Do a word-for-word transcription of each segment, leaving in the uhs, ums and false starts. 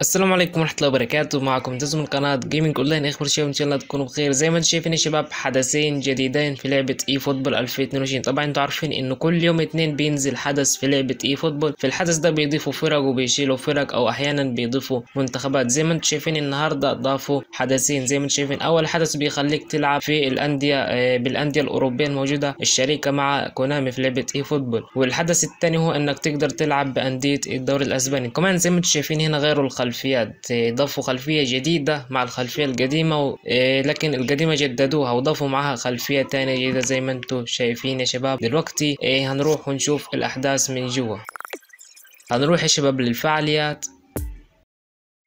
السلام عليكم ورحمه الله وبركاته. معكم معتز من قناه جيمنج اون لاين. اخبار الشباب ان شاء الله تكونوا بخير. زي ما انتم شايفين يا شباب حدثين جديدين في لعبه اي فوتبول ألفين واثنين وعشرين. طبعا انتم عارفين ان كل يوم اثنين بينزل حدث في لعبه اي فوتبول. في الحدث ده بيضيفوا فرق وبيشيلوا فرق او احيانا بيضيفوا منتخبات. زي ما انتم شايفين النهارده ضافوا حدثين. زي ما انتم شايفين اول حدث بيخليك تلعب في الانديه بالانديه الاوروبيه الموجوده الشريكه مع كونامي في لعبه اي فوتبول، والحدث الثاني هو انك تقدر تلعب بانديه الدوري الاسباني. كمان زي ما انتم شايفين هنا غيروا الخلفيات، ضافوا خلفية جديدة مع الخلفية القديمة و... لكن القديمة جددوها وضافوا معها خلفية تانية جديدة زي ما انتم شايفين يا شباب. دلوقتي هنروح ونشوف الأحداث من جوا. هنروح يا شباب للفعاليات،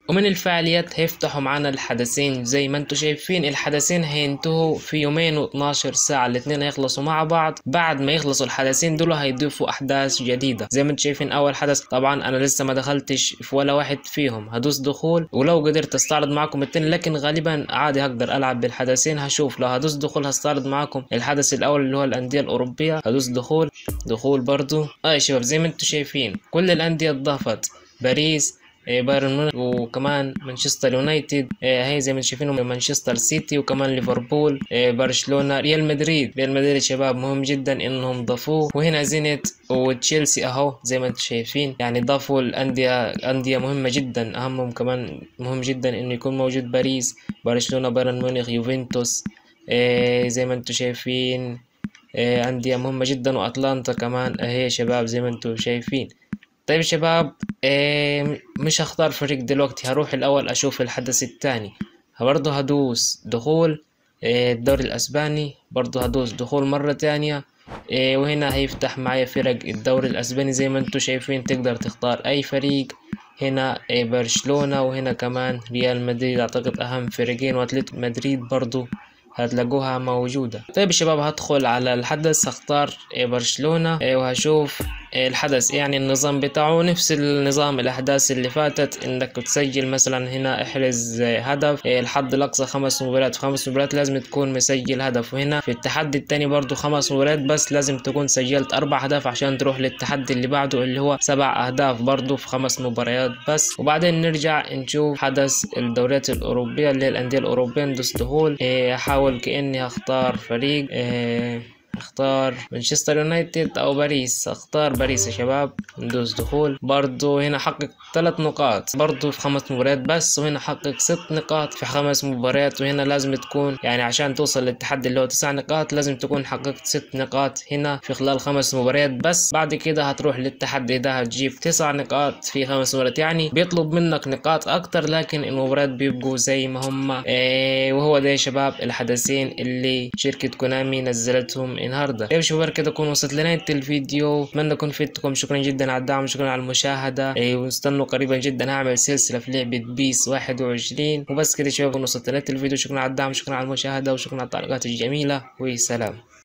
ومن الفعاليات هيفتحوا معانا الحدثين. زي ما انتم شايفين الحدثين هينتهوا في يومين و12 ساعه، الاثنين هيخلصوا مع بعض. بعد ما يخلصوا الحدثين دول هيضيفوا احداث جديده. زي ما انتم شايفين اول حدث طبعا انا لسه ما دخلتش في ولا واحد فيهم، هدوس دخول ولو قدرت استعرض معكم الثاني، لكن غالبا عادي هقدر العب بالحدثين. هشوف لو هدوس دخول هستعرض معكم الحدث الاول اللي هو الانديه الاوروبيه. هدوس دخول دخول برضو. اه يا شباب زي ما انتم شايفين كل الانديه اتضافت، باريس، بايرن ميونخ، وكمان مانشستر يونايتد، هي زي ما انتم شايفينهم مانشستر سيتي، وكمان ليفربول، برشلونه، ريال مدريد. ريال مدريد شباب مهم جدا انهم ضافوه، وهنا زينت وتشيلسي اهو زي ما انتم شايفين. يعني ضافوا الانديه انديه مهمه جدا، اهمهم كمان مهم جدا انه يكون موجود باريس، برشلونه، بايرن ميونخ، يوفنتوس زي ما انتم شايفين، انديه مهمه جدا، واتلانتا كمان اهي شباب زي ما انتم شايفين. طيب شباب إيه مش هختار فريق دلوقتي، هروح الاول اشوف الحدث الثاني. برضه هدوس دخول إيه الدوري الاسباني، برضه هدوس دخول مره ثانيه إيه، وهنا هيفتح معايا فرق الدوري الاسباني. زي ما انتم شايفين تقدر تختار اي فريق، هنا إيه برشلونه، وهنا كمان ريال مدريد اعتقد اهم فريقين، واتلتيك مدريد برضه هتلاقوها موجودة. طيب شباب هدخل على الحدث، هختار برشلونة وهشوف الحدث. يعني النظام بتاعه نفس النظام الاحداث اللي فاتت، انك تسجل مثلا هنا احرز هدف، الحد الاقصى خمس مباريات، في خمس مباريات لازم تكون مسجل هدف. وهنا في التحدي الثاني برضو خمس مباريات بس لازم تكون سجلت اربع اهداف عشان تروح للتحدي اللي بعده اللي هو سبع اهداف برضو في خمس مباريات بس. وبعدين نرجع نشوف حدث الدوريات الاوروبية اللي هي الاندية الاوروبية. ندوس دخول، احاول كاني هختار فريق، اختار مانشستر يونايتد او باريس، اختار باريس يا شباب. ندوس دخول برضو، هنا حقق ثلاث نقاط برضو في خمس مباريات بس، وهنا حقق ست نقاط في خمس مباريات. وهنا لازم تكون يعني عشان توصل للتحدي اللي هو تسع نقاط لازم تكون حققت ست نقاط هنا في خلال خمس مباريات بس. بعد كده هتروح للتحدي ده هتجيب تسع نقاط في خمس مباريات، يعني بيطلب منك نقاط اكتر لكن المباريات بيبقوا زي ما هم. ايه وهو ده يا شباب الحدثين اللي شركة كونامي نزلتهم النهارده. طيب شباب كده اكون وصلت لنهايه الفيديو، اتمنى اكون فدتكم. شكرا جدا على الدعم، شكرا على المشاهده، واستنوا قريبا جدا هعمل سلسله في لعبه بيس واحد وعشرين. وبس كده شباب اكون وصلت لنهايه الفيديو، شكرا على الدعم، شكرا على المشاهده، وشكرا على التعليقات الجميله، وسلام.